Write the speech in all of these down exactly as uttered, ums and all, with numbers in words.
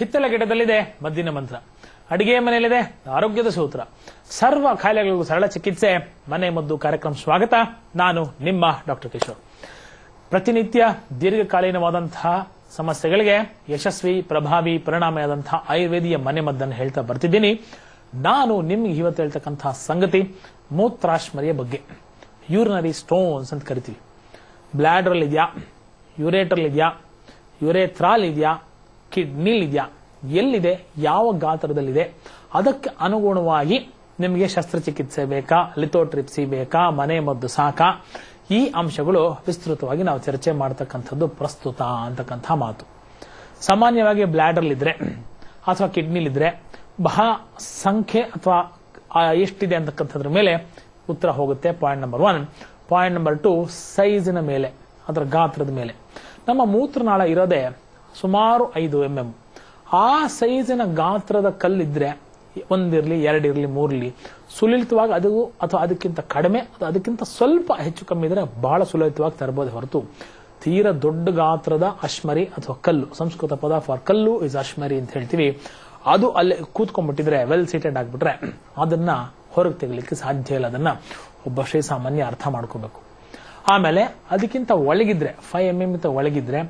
ಹಿತ್ತಲ ಗಿಡದಲ್ಲಿದೆ ಮದ್ದಿನ ಮಂತ್ರ, ಅಡಿಗೆ ಮನೆಯಲ್ಲಿದೆ ಆರೋಗ್ಯದ ಸೂತ್ರ, ಸರ್ವ ಕಾಯಿಲೆಗಳಿಗೂ ಸರಳ ಚಿಕಿತ್ಸೆ, ಮನೆ ಮದ್ದು ಕಾರ್ಯಕ್ರಮ ಸ್ವಾಗತ. ನಾನು ನಿಮ್ಮ ಡಾಕ್ಟರ್ ಕಿಶೋರ್. ಪ್ರತಿನಿತ್ಯ ದೀರ್ಘಕಾಲೀನವಾದಂತಹ ಸಮಸ್ಯೆಗಳಿಗೆ ಯಶಸ್ವಿ, ಪ್ರಭಾವಿ, ಪರಿಣಾಮಿಯಾದಂತಹ ಆಯುರ್ವೇದಿಯ ಮನೆ ಮದ್ದನ್ನು ಹೇಳ್ತಾ ಬರ್ತಿದ್ದೀನಿ. ನಾನು ನಿಮ್ಗೆ ಇವತ್ತು ಹೇಳ್ತಕ್ಕಂತಹ ಸಂಗತಿ ಮೂತ್ರಾಶ್ಮರಿಯ ಬಗ್ಗೆ. ಯೂರಿನರಿ ಸ್ಟೋನ್ಸ್ ಅಂತ ಕರಿತೀವಿ. ಬ್ಲಾಡರ್ ಅಲ್ಲಿ ಇದೆಯಾ, ಯುರೇಟರ್ ಇದೆಯಾ, ಯುರೇಥ್ರಾಲ್ ಇದೆಯಾ, ಕಿಡ್ನಿಲ್ ಇದೆಯಾ, ಎಲ್ಲಿದೆ, ಯಾವ ಗಾತ್ರದಲ್ಲಿದೆ, ಅದಕ್ಕೆ ಅನುಗುಣವಾಗಿ ನಿಮಗೆ ಶಸ್ತ್ರಚಿಕಿತ್ಸೆ ಬೇಕಾ, ಲಿಥೋಟ್ರಿಪ್ಸಿ ಬೇಕಾ, ಮನೆ ಮದ್ದು ಸಾಕಾ, ಈ ಅಂಶಗಳು ವಿಸ್ತೃತವಾಗಿ ನಾವು ಚರ್ಚೆ ಮಾಡತಕ್ಕಂಥದ್ದು ಪ್ರಸ್ತುತ ಅಂತಕ್ಕಂಥ ಮಾತು. ಸಾಮಾನ್ಯವಾಗಿ ಬ್ಲಾಡರ್ಲಿದ್ರೆ ಅಥವಾ ಕಿಡ್ನಿಲಿದ್ರೆ ಬಹಳ ಸಂಖ್ಯೆ ಅಥವಾ ಎಷ್ಟಿದೆ ಅಂತಕ್ಕಂಥದ್ರ ಮೇಲೆ ಉತ್ತರ ಹೋಗುತ್ತೆ. Point number one. Point number two, ಸೈಜಿನ ಮೇಲೆ, ಅದರ ಗಾತ್ರದ ಮೇಲೆ. ನಮ್ಮ ಮೂತ್ರನಾಳ ಇರೋದೇ ಸುಮಾರು ಐದು ಎಂ ಎಂ. ಆ ಸೈಜಿನ ಗಾತ್ರದ ಕಲ್ಲಿದ್ರೆ, ಒಂದಿರಲಿ ಎರಡಿರಲಿ ಮೂರಿರಲಿ, ಸುಲಲಿತವಾಗಿ ಅದು ಅಥವಾ ಅದಕ್ಕಿಂತ ಕಡಿಮೆ ಅದಕ್ಕಿಂತ ಸ್ವಲ್ಪ ಹೆಚ್ಚು ಕಮ್ಮಿ ಇದ್ರೆ ಬಹಳ ಸುಲಲಿತವಾಗಿ ತರಬಹುದು ಹೊರತು, ತೀರ ದೊಡ್ಡ ಗಾತ್ರದ ಅಶ್ಮರಿ ಅಥವಾ ಕಲ್ಲು, ಸಂಸ್ಕೃತ ಪದ ಫಾರ್ ಕಲ್ಲು ಇಸ್ ಅಶ್ಮರಿ ಅಂತ ಹೇಳ್ತೀವಿ, ಅದು ಅಲ್ಲಿ ಕೂತ್ಕೊಂಡ್ಬಿಟ್ಟಿದ್ರೆ, ವೆಲ್ ಸೀಟೆಡ್ ಆಗಿಬಿಟ್ರೆ ಅದನ್ನ ಹೊರಗೆ ತೆಗಲಿಕ್ಕೆ ಸಾಧ್ಯ ಇಲ್ಲ. ಅದನ್ನ ಒಬ್ಬ ಶ್ರೀ ಸಾಮಾನ್ಯ ಅರ್ಥ ಮಾಡ್ಕೋಬೇಕು. ಆಮೇಲೆ ಅದಕ್ಕಿಂತ ಒಳಗಿದ್ರೆ, ಫೈವ್ ಎಂ ಎಂ ಇಂತ ಒಳಗಿದ್ರೆ,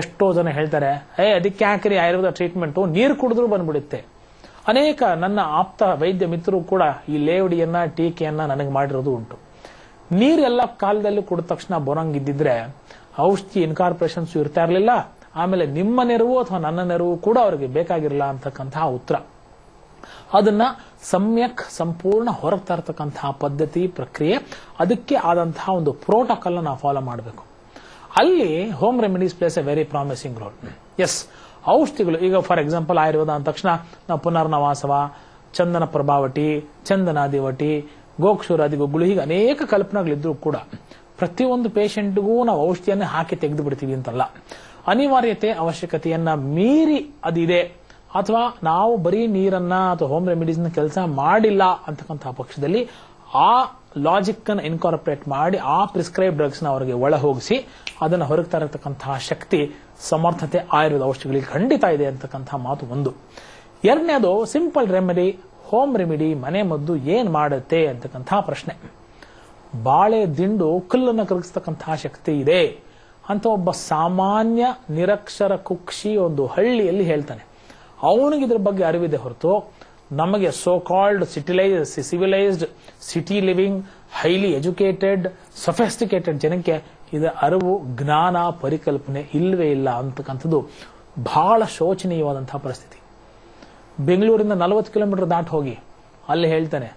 ಎಷ್ಟೋ ಜನ ಹೇಳ್ತಾರೆ, ಏ ಅದಕ್ಕೆ ಹಾಕಿರಿ ಆಯುರ್ವೇದ ಟ್ರೀಟ್ಮೆಂಟು, ನೀರು ಕುಡಿದ್ರೂ ಬಂದ್ಬಿಡುತ್ತೆ. ಅನೇಕ ನನ್ನ ಆಪ್ತ ವೈದ್ಯ ಮಿತ್ರರು ಕೂಡ ಈ ಲೇವಡಿಯನ್ನ ಟೀಕೆಯನ್ನ ನನಗೆ ಮಾಡಿರೋದು ಉಂಟು. ನೀರೆಲ್ಲ ಕಾಲದಲ್ಲಿ ಕುಡಿದ ತಕ್ಷಣ ಬರೋಂಗಿದ್ದಿದ್ರೆ ಔಷಧಿ ಇನ್ಕಾರ್ಪೊರೇಷನ್ಸ್ ಇರ್ತಾ ಇರಲಿಲ್ಲ. ಆಮೇಲೆ ನಿಮ್ಮ ನೆರವು ಅಥವಾ ನನ್ನ ನೆರವು ಕೂಡ ಅವರಿಗೆ ಬೇಕಾಗಿರಲ್ಲ ಅಂತಕ್ಕಂತಹ ಉತ್ತರ. ಅದನ್ನ ಸಮ್ಯಕ್ ಸಂಪೂರ್ಣ ಹೊರಗೆ ತರತಕ್ಕಂತಹ ಪದ್ಧತಿ, ಪ್ರಕ್ರಿಯೆ, ಅದಕ್ಕೆ ಆದಂತಹ ಒಂದು ಪ್ರೋಟೋಕಾಲ್ ನಾವು ಫಾಲೋ ಮಾಡಬೇಕು. ಅಲ್ಲಿ home remedies plays a very promising role. Yes, ಔಷಧಿಗಳು ಈಗ ಫಾರ್ ಎಕ್ಸಾಂಪಲ್ ಆಯುರ್ವೇದ ಅಂದ ತಕ್ಷಣ ನಾವು ಪುನರ್ನವಾಸವ, ಚಂದನ ಪ್ರಭಾವಟಿ, ಚಂದನಾದಿವಟಿ, ಗೋಕ್ಷೂರಾದಿ ಗುಗ್ಗುಳು, ಹೀಗೆ ಅನೇಕ ಕಲ್ಪನೆಗಳಿದ್ರೂ ಕೂಡ ಪ್ರತಿಯೊಂದು ಪೇಷೆಂಟ್ಗೂ ನಾವು ಔಷಧಿಯನ್ನೇ ಹಾಕಿ ತೆಗೆದು ಬಿಡ್ತೀವಿ ಅಂತಲ್ಲ. ಅನಿವಾರ್ಯತೆ ಅವಶ್ಯಕತೆಯನ್ನ ಮೀರಿ ಅದಿದೆ, ಅಥವಾ ನಾವು ಬರೀ ನೀರನ್ನ ಅಥವಾ ಹೋಮ್ ರೆಮಿಡೀಸ್ನ ಕೆಲಸ ಮಾಡಿಲ್ಲ ಅಂತಕ್ಕಂತಹ ಪಕ್ಷದಲ್ಲಿ ಆ ಲಾಜಿಕ್ ಅನ್ನು ಇನ್ಕಾರ್ಪೊರೇಟ್ ಮಾಡಿ ಆ ಪ್ರಿಸ್ಕ್ರೈಬ್ ಡ್ರಗ್ಸ್ನ ಅವರಿಗೆ ಒಳ ಹೋಗಿಸಿ ಅದನ್ನು ಹೊರಗೆ ತರತಕ್ಕಂತಹ ಶಕ್ತಿ, ಸಮರ್ಥತೆ ಆಯುರ್ವೇದ ಔಷಧಿಗಳಿಗೆ ಖಂಡಿತ ಇದೆ ಅಂತಕ್ಕಂತಹ ಮಾತು ಒಂದು. ಎರಡನೇದು, ಸಿಂಪಲ್ ರೆಮಿಡಿ, ಹೋಮ್ ರೆಮಿಡಿ, ಮನೆ ಮದ್ದು ಏನ್ ಮಾಡುತ್ತೆ ಅಂತಕ್ಕಂತಹ ಪ್ರಶ್ನೆ. ಬಾಳೆ ದಿಂಡು ಕಲ್ಲನ್ನು ಕರಗಿಸ್ತಕ್ಕಂತಹ ಶಕ್ತಿ ಇದೆ ಅಂತ ಒಬ್ಬ ಸಾಮಾನ್ಯ ನಿರಕ್ಷರ ಕುಕ್ಷಿ ಒಂದು ಹಳ್ಳಿಯಲ್ಲಿ ಹೇಳ್ತಾನೆ. ಅವನಿಗೆ ಇದ್ರ ಬಗ್ಗೆ ಅರಿವಿದೆ ಹೊರತು ನಮಗೆ so called civilise civilised city living highly educated sophisticated ಜನಕ್ಕೆ ಇದರ ಅರಿವು, ಜ್ಞಾನ, ಪರಿಕಲ್ಪನೆ ಇಲ್ಲವೇ ಇಲ್ಲ ಅಂತಕ್ಕಂಥದ್ದು ಬಹಳ ಶೋಚನೀಯವಾದಂತಹ ಪರಿಸ್ಥಿತಿ. ಬೆಂಗಳೂರಿಂದ ನಲವತ್ತು ಕಿಲೋಮೀಟರ್ ದಾಟ ಹೋಗಿ ಅಲ್ಲಿ ಹೇಳ್ತಾನೆ,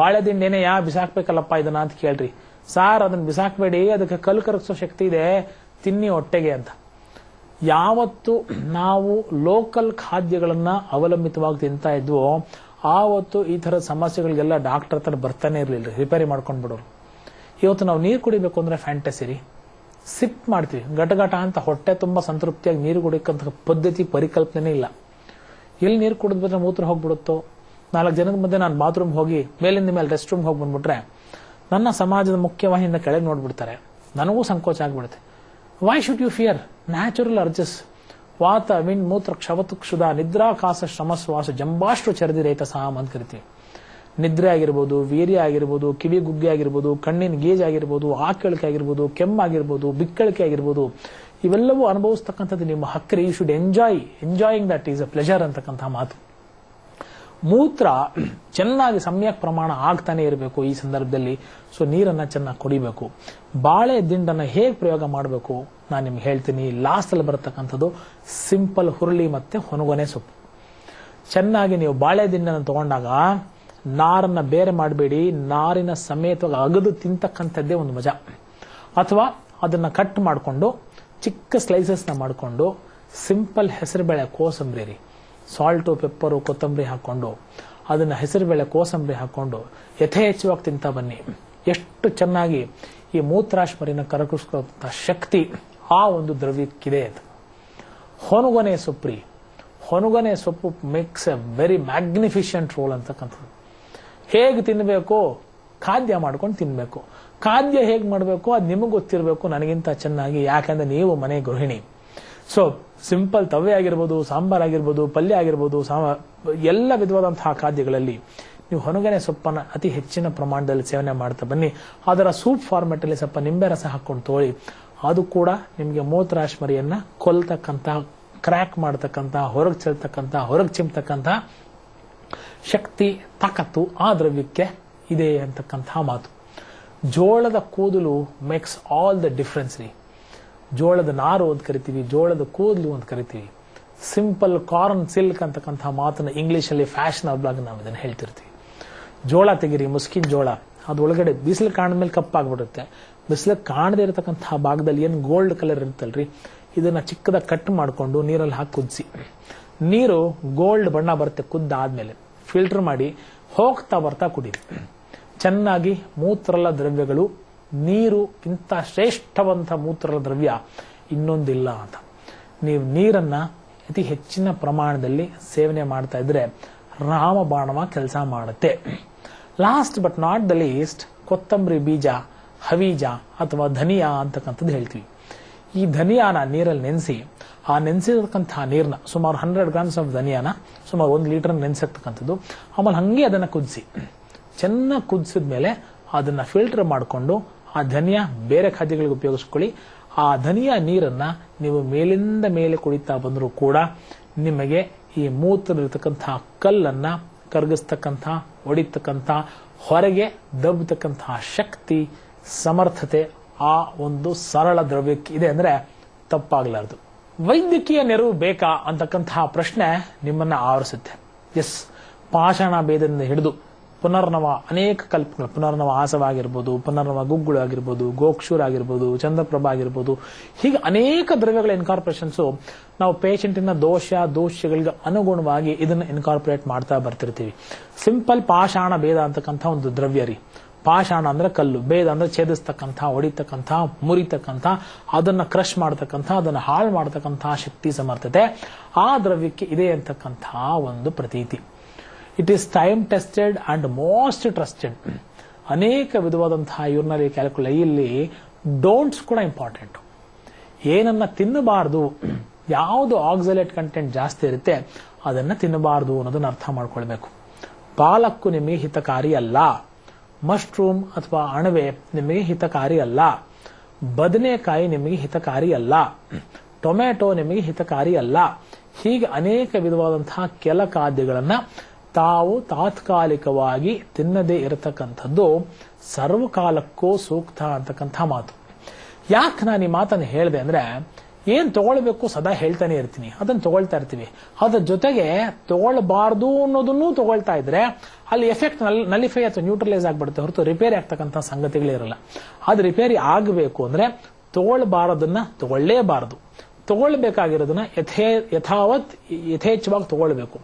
ಬಾಳೆದಿಂಡೇನೆ ಯಾ ಬಿಸಾಕ್ಬೇಕಲ್ಲಪ್ಪ ಇದನ್ನ ಅಂತ ಕೇಳ್ರಿ. ಸಾರ್ ಅದನ್ನ ಬಿಸಾಕ್ಬೇಡಿ, ಅದಕ್ಕೆ ಕಲ್ಲು ಕರಗಿಸೋ ಶಕ್ತಿ ಇದೆ, ತಿನ್ನಿ ಹೊಟ್ಟೆಗೆ ಅಂತ. ಯಾವತ್ತು ನಾವು ಲೋಕಲ್ ಖಾದ್ಯಗಳನ್ನ ಅವಲಂಬಿತವಾಗಿ ತಿಂತಾ ಇದ್ವೋ ಆವತ್ತು ಈ ತರದ ಸಮಸ್ಯೆಗಳಿಗೆಲ್ಲ ಡಾಕ್ಟರ್ ಹತ್ರ ಬರ್ತಾನೆ ಇರಲಿಲ್ಲ, ರಿಪೇರಿ ಮಾಡ್ಕೊಂಡು ಬಿಡೋರು. ಇವತ್ತು ನಾವು ನೀರು ಕುಡಿಬೇಕು ಅಂದ್ರೆ ಫ್ಯಾಂಟಸಿ ರೀ, ಸಿಪ್ ಮಾಡ್ತೀವಿ, ಘಟಘಟ ಅಂತ ಹೊಟ್ಟೆ ತುಂಬಾ ಸಂತೃಪ್ತಿಯಾಗಿ ನೀರು ಕುಡಿಯಕ್ಕಂತ ಪದ್ಧತಿ, ಪರಿಕಲ್ಪನೆ ಇಲ್ಲ. ಎಲ್ಲಿ ನೀರು ಕುಡಿದ್ಬಿಟ್ರೆ ಮೂತ್ರ ಹೋಗ್ಬಿಡುತ್ತೋ, ನಾಲ್ಕು ಜನದ ಮಧ್ಯೆ ನಾನು ಬಾತ್ರೂಮ್ ಹೋಗಿ ಮೇಲಿಂದ ಮೇಲೆ ರೆಸ್ಟ್ ರೂಮ್ ಹೋಗಿ ಬಂದ್ಬಿಟ್ರೆ ನನ್ನ ಸಮಾಜದ ಮುಖ್ಯವಾಹಿನಿಯಿಂದ ಕೆಳಗೆ ನೋಡ್ಬಿಡ್ತಾರೆ, ನನಗೂ ಸಂಕೋಚ ಆಗ್ಬಿಡುತ್ತೆ. Why should you fear? Natural urges ವಾತ ವಿನ್ ಮೂತ್ರ ಕ್ಷವತು ಕ್ಷುಧ ನಿದ್ರಾ ಕಾಸ ಶ್ರಮಶ್ವಾಸ ಜಂಬಾಷ್ಟು ಚರದಿ ರೈತ ಸಾಮ್ ಅಂತ ಕರಿತೀವಿ. ನಿದ್ರೆ ಆಗಿರ್ಬೋದು, ವೀರ್ಯ ಆಗಿರ್ಬೋದು, ಕಿವಿ ಗುಗ್ಗೆ ಆಗಿರ್ಬೋದು, ಕಣ್ಣಿನ ಗೇಜ್ ಆಗಿರ್ಬೋದು, ಆಕಳಿಕೆ ಆಗಿರ್ಬೋದು, ಕೆಮ್ಮಾಗಿರ್ಬೋದು, ಬಿಕ್ಕಳಿಕೆ ಆಗಿರ್ಬೋದು, ಇವೆಲ್ಲವೂ ಅನುಭವಿಸ್ತಕ್ಕಂಥದ್ದು ನಿಮ್ಮ ಹಕ್ಕರಿ. You should enjoy, enjoying that is a pleasure ಅಂತಕ್ಕಂಥ ಮಾತು. ಮೂತ್ರ ಚೆನ್ನಾಗಿ ಸಮ್ಯಕ್ ಪ್ರಮಾಣ ಆಗ್ತಾನೆ ಇರಬೇಕು ಈ ಸಂದರ್ಭದಲ್ಲಿ. ಸೊ ನೀರನ್ನ ಚೆನ್ನಾಗಿ ಕುಡಿಬೇಕು. ಬಾಳೆ ದಿಂಡನ್ನ ಹೇಗೆ ಪ್ರಯೋಗ ಮಾಡಬೇಕು ನಾನು ನಿಮ್ಗೆ ಹೇಳ್ತೀನಿ. ಲಾಸ್ಟ್ ಅಲ್ಲಿ ಬರತಕ್ಕಂಥದ್ದು ಸಿಂಪಲ್ ಹುರುಳಿ ಮತ್ತೆ ಹೊನಗೊನೆ ಸೊಪ್ಪು. ಚೆನ್ನಾಗಿ ನೀವು ಬಾಳೆ ದಿಂಡನ್ನ ತಗೊಂಡಾಗ ನಾರನ್ನ ಬೇರೆ ಮಾಡಬೇಡಿ, ನಾರಿನ ಸಮೇತವಾಗಿ ಅಗದು ತಿಂತಕ್ಕಂಥದ್ದೇ ಒಂದು ಮಜಾ. ಅಥವಾ ಅದನ್ನ ಕಟ್ ಮಾಡಿಕೊಂಡು ಚಿಕ್ಕ ಸ್ಲೈಸಸ್ನ ಮಾಡಿಕೊಂಡು ಸಿಂಪಲ್ ಹೆಸರುಬೇಳೆ ಕೋಸಂಬರಿ, ಸಾಲ್ಟು ಪೆಪ್ಪರು ಕೊತ್ತಂಬರಿ ಹಾಕೊಂಡು ಅದನ್ನ ಹೆಸರುಬೇಳೆ ಕೋಸಂಬರಿ ಹಾಕೊಂಡು ಯಥೇಚ್ಛವಾಗಿ ತಿಂತಾ ಬನ್ನಿ. ಎಷ್ಟು ಚೆನ್ನಾಗಿ ಈ ಮೂತ್ರಾಶ್ಮರಿನ ಕರಗಿಸ್ಕೊಳ್ಳುವಂತಹ ಶಕ್ತಿ ಆ ಒಂದು ದ್ರವ್ಯಕ್ಕಿದೆ. ಅದು ಹೊನಗೊನೆ ಸೊಪ್ಪು. ಹೊನಗೊನೆ ಸೊಪ್ಪು makes a very magnificent role ಅಂತಕ್ಕಂಥದ್ದು. ಹೇಗೆ ತಿನ್ನಬೇಕು? ಖಾದ್ಯ ಮಾಡ್ಕೊಂಡು ತಿನ್ನಬೇಕು. ಖಾದ್ಯ ಹೇಗೆ ಮಾಡಬೇಕು ಅದು ನಿಮಗೆ ಗೊತ್ತಿರಬೇಕು ನನಗಿಂತ ಚೆನ್ನಾಗಿ, ಯಾಕಂದ್ರೆ ನೀವು ಮನೆ ಗೃಹಿಣಿ. So, simple tavve agirbodu, sambar agirbodu, palli agirbodu, yella vidvadanತಹ ಖಾದ್ಯಗಳಲ್ಲಿ ನೀವು ಹೊನಗನೆ ಸೊಪ್ಪನ್ನ ಅತಿ ಹೆಚ್ಚಿನ ಪ್ರಮಾಣದಲ್ಲಿ ಸೇವನೆ ಮಾಡ್ತಾ ಬನ್ನಿ. ಅದರ ಸೂಪ್ ಫಾರ್ಮೆಟ್ ಅಲ್ಲಿ ಸ್ವಲ್ಪ ನಿಂಬೆ ರಸ ಹಾಕೊಂಡು ತೊಳಿ. ಅದು ಕೂಡ ನಿಮಗೆ ಮೂತ್ರಾಶ್ಮರಿಯನ್ನ ಕೊಲ್ತಕ್ಕಂತ, ಕ್ರ್ಯಾಕ್ ಮಾಡತಕ್ಕಂತ, ಹೊರಗೆ ಚೆಲ್ತಕ್ಕಂತ, ಹೊರಗೆ ಚಿಮ್ತಕ್ಕಂತ ಶಕ್ತಿ ತಾಕತ್ತು ಆ ದ್ರವ್ಯಕ್ಕೆ ಇದೆ ಅಂತಕ್ಕಂತಹ ಮಾತು. ಜೋಳದ ಕೂದಲು ಮೇಕ್ಸ್ ಆಲ್ ದ ಡಿಫರೆನ್ಸ್ ರೀ. ಜೋಳದ ನಾರು ಅಂತ ಕರಿತೀವಿ, ಜೋಳದ ಕೂದಲು ಅಂತ ಕರಿತೀವಿ. ಸಿಂಪಲ್ ಕಾರ್ನ್ ಸಿಲ್ಕ್ ಅಂತಕ್ಕಂಥ ಮಾತನ್ನ ಇಂಗ್ಲಿಷ್ ಅಲ್ಲಿ ಫ್ಯಾಷನ್ ಆಗಿ ನಾವು ಇದನ್ನ ಹೇಳ್ತಿರ್ತೀವಿ. ಜೋಳ ತೆಗಿರಿ, ಮುಸ್ಕಿನ ಜೋಳ, ಅದೊಳಗಡೆ ಬಿಸಿಲು ಕಾಣದ ಮೇಲೆ ಕಪ್ಪಾಗ್ಬಿಡುತ್ತೆ. ಬಿಸಿಲು ಕಾಣದೇ ಇರತಕ್ಕಂತಹ ಭಾಗದಲ್ಲಿ ಏನು ಗೋಲ್ಡ್ ಕಲರ್ ಇರುತ್ತಲ್ರಿ, ಇದನ್ನ ಚಿಕ್ಕದ ಕಟ್ ಮಾಡಿಕೊಂಡು ನೀರಲ್ಲಿ ಹಾಕಿ ಕುದಿಸಿ, ನೀರು ಗೋಲ್ಡ್ ಬಣ್ಣ ಬರುತ್ತೆ. ಕುದ್ದಾದ್ಮೇಲೆ ಫಿಲ್ಟರ್ ಮಾಡಿ ಹೋಗ್ತಾ ಬರ್ತಾ ಕುಡೀರಿ. ಚೆನ್ನಾಗಿ ಮೂತ್ರಲ ದ್ರವ್ಯಗಳು, ನೀರು ಇಂಥ ಶ್ರೇಷ್ಠವಂತ ಮೂತ್ರಲ ದ್ರವ್ಯ ಇನ್ನೊಂದಿಲ್ಲ ಅಂತ. ನೀವು ನೀರನ್ನ ಅತಿ ಹೆಚ್ಚಿನ ಪ್ರಮಾಣದಲ್ಲಿ ಸೇವನೆ ಮಾಡ್ತಾ ಇದ್ರೆ ರಾಮಬಾಣವ ಕೆಲಸ ಮಾಡುತ್ತೆ. Last but not the least, ಕೊತ್ತಂಬರಿ ಬೀಜ, ಹವೀಜ ಅಥವಾ ಧನಿಯಾ ಅಂತಕ್ಕಂಥದ್ದು ಹೇಳ್ತೀವಿ. ಈ ಧನಿಯಾನ ನೀರಲ್ಲಿ ನೆನೆಸಿ, ಆ ನೆನೆಸಿರತಕ್ಕಂತಹ ನೀರನ್ನ, ಸುಮಾರು ಹಂಡ್ರೆಡ್ ಗ್ರಾಮ್ಸ್ ಆಫ್ ಧನಿಯಾನ ಸುಮಾರು ಒಂದು ಲೀಟರ್ ನೆನೆಸಿರ್ತಕ್ಕಂಥದ್ದು, ಆಮೇಲೆ ಹಂಗೆ ಅದನ್ನ ಕುದಿಸಿ, ಚೆನ್ನಾಗಿ ಕುದಿಸಿದ ಮೇಲೆ ಅದನ್ನ ಫಿಲ್ಟರ್ ಮಾಡಿಕೊಂಡು ಆ ಧನಿಯಾ ಬೇರೆ ಖಾದ್ಯಗಳಿಗೆ ಉಪಯೋಗಿಸ್ಕೊಳ್ಳಿ. ಆ ಧನಿಯಾ ನೀರನ್ನ ನೀವು ಮೇಲಿಂದ ಮೇಲೆ ಕುಡಿತಾ ಬಂದರೂ ಕೂಡ ನಿಮಗೆ ಈ ಮೂತ್ರದಲ್ಲಿರತಕ್ಕಂತಹ ಕಲ್ಲನ್ನ ಕರಗಿಸ್ತಕ್ಕಂತಹ, ಹೊಡಿತಕ್ಕಂತಹ, ಹೊರಗೆ ದಬ್ಬತಕ್ಕಂತಹ ಶಕ್ತಿ ಸಮರ್ಥತೆ ಆ ಒಂದು ಸರಳ ದ್ರವ್ಯಕ್ಕೆ ಇದೆ ಅಂದ್ರೆ ತಪ್ಪಾಗ್ಲಾರ್ದು. ವೈದ್ಯಕೀಯ ನೆರವು ಬೇಕಾ ಅಂತಕ್ಕಂತಹ ಪ್ರಶ್ನೆ ನಿಮ್ಮನ್ನ ಆವರಿಸುತ್ತೆ. ಎಸ್, ಪಾಷಾಣ ಭೇದದಿಂದ ಹಿಡಿದು ಪುನರ್ನವ ಅನೇಕ ಕಲ್ಪಗಳು, ಪುನರ್ನವ ಆಸವಾಗಿರ್ಬೋದು, ಪುನರ್ನವ ಗುಗ್ಗುಳು ಆಗಿರ್ಬೋದು, ಗೋಕ್ಷೂರ್ ಆಗಿರ್ಬೋದು, ಚಂದ್ರಪ್ರಭಾ ಆಗಿರ್ಬೋದು, ಹೀಗೆ ಅನೇಕ ದ್ರವ್ಯಗಳ ಇನ್ಕಾರ್ಪೊರೇಷನ್ಸು ನಾವು ಪೇಷಂಟಿನ ದೋಷ ದೋಷಗಳಿಗೆ ಅನುಗುಣವಾಗಿ ಇದನ್ನು ಇನ್ಕಾರ್ಪೊರೇಟ್ ಮಾಡ್ತಾ ಬರ್ತಿರ್ತೀವಿ. ಸಿಂಪಲ್ ಪಾಷಾಣ ಭೇದ ಅಂತಕ್ಕಂಥ ಒಂದು ದ್ರವ್ಯ ರೀ. ಪಾಷಾಣ ಅಂದ್ರೆ ಕಲ್ಲು, ಭೇದ ಅಂದ್ರೆ ಛೇದಿಸ್ತಕ್ಕಂಥ, ಹೊಡಿತಕ್ಕಂಥ, ಮುರಿತಕ್ಕಂಥ, ಅದನ್ನ ಕ್ರಶ್ ಮಾಡತಕ್ಕಂಥ, ಅದನ್ನ ಹಾಳು ಮಾಡತಕ್ಕಂತಹ ಶಕ್ತಿ ಸಮರ್ಥತೆ ಆ ದ್ರವ್ಯಕ್ಕೆ ಇದೆ ಅಂತಕ್ಕಂತಹ ಒಂದು ಪ್ರತೀತಿ. It is time tested and most trusted. ಅನೇಕ ವಿಧವಾದಂತಹ ಯೂರಿನರಿ ಕ್ಯಾಲ್ಕುಲೈಯಲ್ಲಿ ಡೋಂಟ್ಸ್ ಕೂಡ ಇಂಪಾರ್ಟೆಂಟ್. ಏನನ್ನ ತಿನ್ನಬಾರದು, ಯಾವುದು ಆಕ್ಸಲೇಟ್ ಕಂಟೆಂಟ್ ಜಾಸ್ತಿ ಇರುತ್ತೆ ಅದನ್ನ ತಿನ್ನಬಾರದು ಅನ್ನೋದನ್ನ ಅರ್ಥ ಮಾಡ್ಕೊಳ್ಬೇಕು. ಪಾಲಕ್ಕು ನಿಮಗೆ ಹಿತಕಾರಿ ಅಲ್ಲ, ಮಶ್ರೂಮ್ ಅಥವಾ ಅಣವೆ ನಿಮಗೆ ಹಿತಕಾರಿ ಅಲ್ಲ, ಬದನೆಕಾಯಿ ನಿಮಗೆ ಹಿತಕಾರಿ ಅಲ್ಲ, ಟೊಮೆಟೊ ನಿಮಗೆ ಹಿತಕಾರಿ ಅಲ್ಲ. ಹೀಗೆ ಅನೇಕ ವಿಧವಾದಂತಹ ಕೆಲ ಖಾದ್ಯಗಳನ್ನ ತಾವು ತಾತ್ಕಾಲಿಕವಾಗಿ ತಿನ್ನದೇ ಇರತಕ್ಕಂಥದ್ದು ಸರ್ವಕಾಲಕ್ಕೂ ಸೂಕ್ತ ಅಂತಕ್ಕಂಥ ಮಾತು. ಯಾಕೆ ನಾನು ಈ ಮಾತನ್ನು ಹೇಳಿದೆ ಅಂದ್ರೆ, ಏನ್ ತಗೊಳ್ಬೇಕು ಸದಾ ಹೇಳ್ತಾನೆ ಇರ್ತೀನಿ, ಅದನ್ನ ತಗೊಳ್ತಾ ಇರ್ತೀವಿ. ಅದ್ರ ಜೊತೆಗೆ ತಗೊಳ್ಬಾರ್ದು ಅನ್ನೋದನ್ನು ತಗೊಳ್ತಾ ಇದ್ರೆ ಅಲ್ಲಿ ಎಫೆಕ್ಟ್ ನಲಿಫೈ ಅಥವಾ ನ್ಯೂಟ್ರಲೈಸ್ ಆಗ್ಬಿಡುತ್ತೆ ಹೊರತು ರಿಪೇರಿ ಆಗ್ತಕ್ಕಂಥ ಸಂಗತಿಗಳಿರಲ್ಲ. ಅದು ರಿಪೇರಿ ಆಗಬೇಕು ಅಂದ್ರೆ ತಗೊಳ್ಬಾರದನ್ನ ತಗೊಳ್ಳೇಬಾರದು, ತಗೊಳ್ಬೇಕಾಗಿರೋದನ್ನ ಯಥೇ ಯಥಾವತ್ ಯಥೇಚ್ಛವಾಗಿ ತಗೊಳ್ಬೇಕು.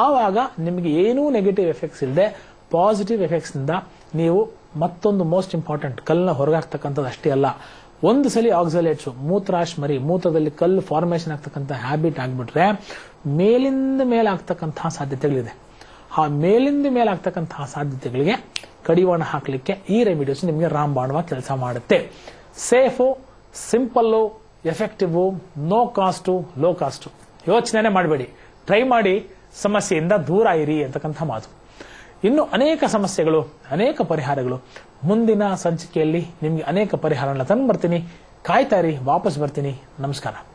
ಆವಾಗ ನಿಮಗೆ ಏನೂ ನೆಗೆಟಿವ್ ಎಫೆಕ್ಟ್ಸ್ ಇಲ್ಲದೆ ಪಾಸಿಟಿವ್ ಎಫೆಕ್ಟ್ಸ್ ಇಂದ ನೀವು ಮತ್ತೊಂದು ಮೋಸ್ಟ್ ಇಂಪಾರ್ಟೆಂಟ್, ಕಲ್ಲನ್ನ ಹೊರಗಾಗ್ತಕ್ಕಂಥದ್ದು ಅಷ್ಟೇ ಅಲ್ಲ, ಒಂದು ಸಲ ಆಕ್ಸಲೇಟ್ಸು, ಮೂತ್ರಾಶ್ಮರಿ, ಮೂತ್ರದಲ್ಲಿ ಕಲ್ಲು ಫಾರ್ಮೇಶನ್ ಆಗ್ತಕ್ಕಂಥ ಹ್ಯಾಬಿಟ್ ಆಗಿಬಿಟ್ರೆ ಮೇಲಿಂದ ಮೇಲಾಗ್ತಕ್ಕಂತಹ ಸಾಧ್ಯತೆಗಳಿದೆ. ಆ ಮೇಲಿಂದ ಮೇಲಾಗ್ತಕ್ಕಂತಹ ಸಾಧ್ಯತೆಗಳಿಗೆ ಕಡಿವಾಣ ಹಾಕಲಿಕ್ಕೆ ಈ ರೆಮಿಡೀಸ್ ನಿಮಗೆ ರಾಮಬಾಣವ ಕೆಲಸ ಮಾಡುತ್ತೆ. Safe, simple, effective, no cost, low cost. ಯೋಚನೆ ಮಾಡಬೇಡಿ, ಟ್ರೈ ಮಾಡಿ, ಸಮಸ್ಯೆಯಿಂದ ದೂರ ಇರಿ ಅಂತಕ್ಕಂಥ ಮಾತು. ಇನ್ನು ಅನೇಕ ಸಮಸ್ಯೆಗಳು, ಅನೇಕ ಪರಿಹಾರಗಳು ಮುಂದಿನ ಸಂಚಿಕೆಯಲ್ಲಿ ನಿಮಗೆ ಅನೇಕ ಪರಿಹಾರಗಳನ್ನ ತಂದು ಬರ್ತೀನಿ. ಕಾಯ್ತಾ ಇರಿ, ವಾಪಸ್ ಬರ್ತೀನಿ. ನಮಸ್ಕಾರ.